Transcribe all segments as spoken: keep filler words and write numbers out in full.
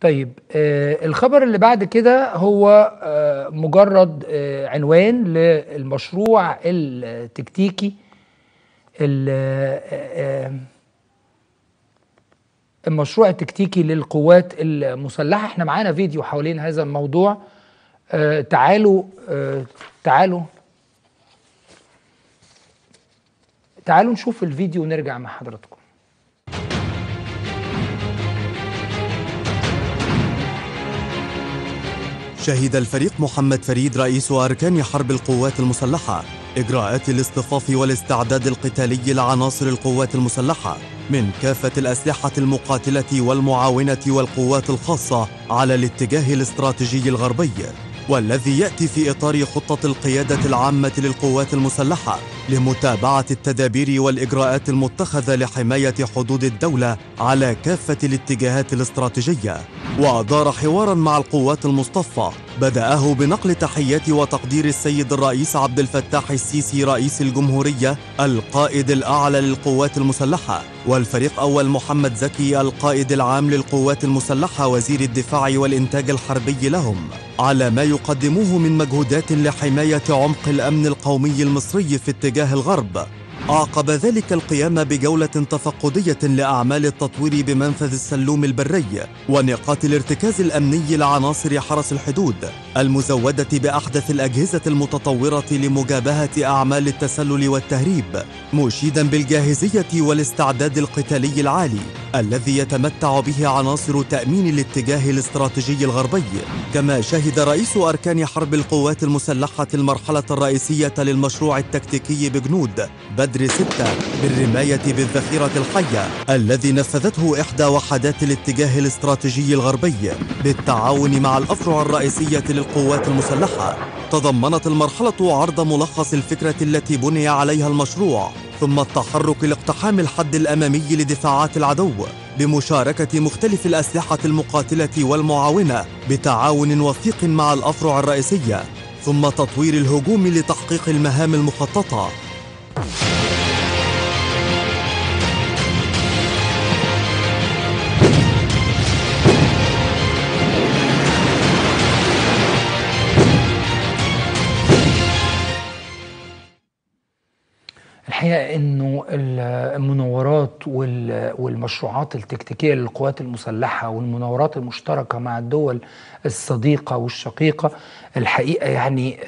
طيب آه الخبر اللي بعد كده هو آه مجرد آه عنوان للمشروع التكتيكي آه المشروع التكتيكي للقوات المسلحة. احنا معانا فيديو حوالين هذا الموضوع، آه تعالوا آه تعالوا تعالوا نشوف الفيديو ونرجع مع حضراتكم. شهد الفريق محمد فريد رئيس أركان حرب القوات المسلحة إجراءات الاصطفاف والاستعداد القتالي لعناصر القوات المسلحة من كافة الأسلحة المقاتلة والمعاونة والقوات الخاصة على الاتجاه الاستراتيجي الغربي، والذي يأتي في إطار خطة القيادة العامة للقوات المسلحة لمتابعة التدابير والإجراءات المتخذة لحماية حدود الدولة على كافة الاتجاهات الاستراتيجية. وأدار حوارا مع القوات المصطفى بدأه بنقل تحيات وتقدير السيد الرئيس عبد الفتاح السيسي رئيس الجمهورية القائد الأعلى للقوات المسلحة، والفريق أول محمد زكي القائد العام للقوات المسلحة وزير الدفاع والإنتاج الحربي لهم على ما يقدموه من مجهودات لحماية عمق الأمن القومي المصري في اتجاه الغرب. عقب ذلك القيام بجولة تفقدية لأعمال التطوير بمنفذ السلوم البري ونقاط الارتكاز الأمني لعناصر حرس الحدود المزودة بأحدث الأجهزة المتطورة لمجابهة أعمال التسلل والتهريب، مشيدا بالجاهزية والاستعداد القتالي العالي الذي يتمتع به عناصر تأمين الاتجاه الاستراتيجي الغربي. كما شهد رئيس أركان حرب القوات المسلحة المرحلة الرئيسية للمشروع التكتيكي بجنود بدر ستة بالرماية بالذخيرة الحية الذي نفذته إحدى وحدات الاتجاه الاستراتيجي الغربي بالتعاون مع الأفرع الرئيسية للقوات المسلحة. تضمنت المرحلة عرض ملخص الفكرة التي بني عليها المشروع، ثم التحرك لاقتحام الحد الأمامي لدفاعات العدو بمشاركة مختلف الأسلحة المقاتلة والمعاونة بتعاون وثيق مع الأفرع الرئيسية، ثم تطوير الهجوم لتحقيق المهام المخططة. الحقيقة انه المناورات والمشروعات التكتيكية للقوات المسلحة والمناورات المشتركة مع الدول الصديقة والشقيقة الحقيقة يعني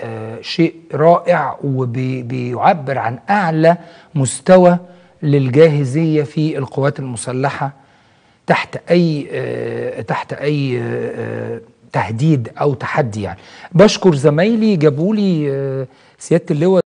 شيء رائع، وبيعبر عن اعلى مستوى للجاهزية في القوات المسلحة تحت اي تحت اي تهديد او تحدي. يعني بشكر زمايلي جابوا لي سيادة اللواء